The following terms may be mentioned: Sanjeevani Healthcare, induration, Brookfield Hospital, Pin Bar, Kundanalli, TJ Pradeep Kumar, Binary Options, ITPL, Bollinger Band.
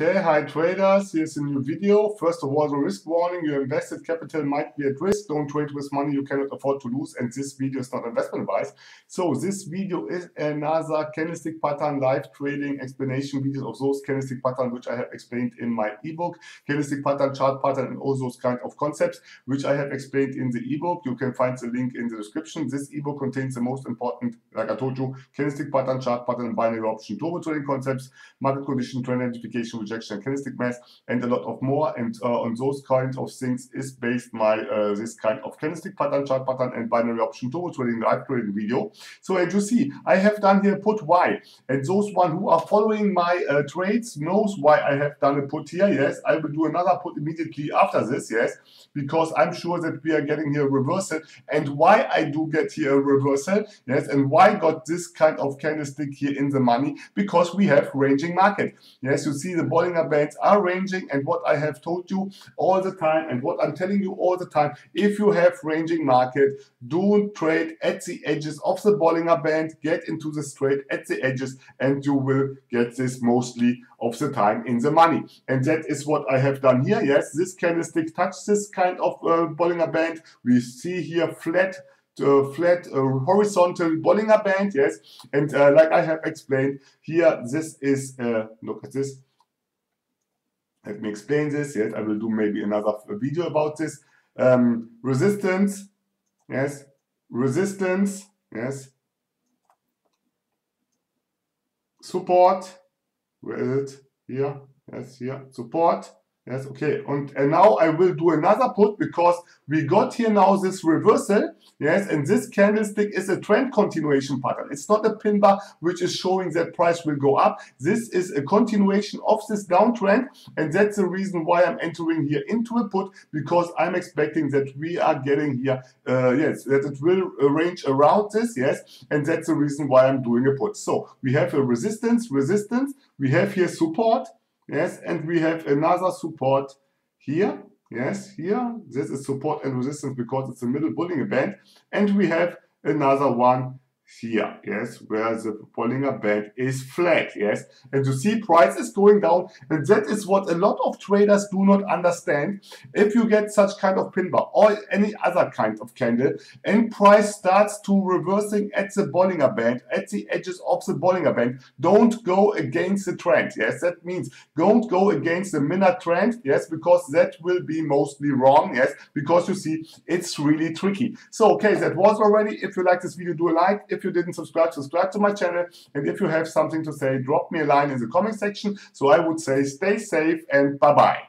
Okay, hi traders, here's a new video. First of all, the risk warning, your invested capital might be at risk. Don't trade with money you cannot afford to lose, and this video is not investment advice. So this video is another candlestick pattern live trading explanation videos of those candlestick pattern which I have explained in my ebook, candlestick pattern, chart pattern, and all those kind of concepts which I have explained in the ebook. You can find the link in the description. This ebook contains the most important, like I told you, candlestick pattern, chart pattern, binary option, turbo trading concepts, market condition, trend identification, rejection, candlestick mass, and a lot of more. And on those kind of things is based my this kind of candlestick pattern, chart pattern, and binary option turbo trading live trading video. So as you see, I have done here put Y, and those one who are following my trades knows why I have done a put here. Yes, I will do another put immediately after this. Yes, because I'm sure that we are getting here a reversal, and why I do get here a reversal. Yes, and why got this kind of candlestick here in the money, because we have ranging market. Yes, you see the Bollinger Bands are ranging, and what I have told you all the time and what I'm telling you all the time, if you have ranging market, don't trade at the edges of the Bollinger Band. Get into this trade at the edges, and you will get this mostly of the time in the money. And that is what I have done here. Yes, this candlestick touched this kind of Bollinger Band. We see here flat horizontal Bollinger Band. Yes, and like I have explained here, this is look at this. Let me explain this. Yes, I will do maybe another video about this. Resistance, yes, resistance, yes, support, where is it? Here, yes, here, support. Yes, okay, and now I will do another put, because we got here now this reversal. Yes, and this candlestick is a trend continuation pattern. It's not a pin bar which is showing that price will go up. This is a continuation of this downtrend, and that's the reason why I'm entering here into a put, because I'm expecting that we are getting here, yes, that it will range around this, yes, and that's the reason why I'm doing a put. So we have a resistance, we have here support. Yes, and we have another support here. Yes, here. This is support and resistance because it's a middle Bollinger Band. And we have another one here. Yes, where the Bollinger Band is flat. Yes, and you see price is going down. And that is what a lot of traders do not understand. If you get such kind of pin bar or any other kind of candle, and price starts to reversing at the Bollinger Band, at the edges of the Bollinger Band, don't go against the trend. Yes, that means don't go against the minor trend. Yes, because that will be mostly wrong. Yes, because you see it's really tricky. So okay, that was already. If you like this video, do a like. If you didn't subscribe, subscribe to my channel. And if you have something to say, drop me a line in the comment section. So I would say stay safe and bye-bye.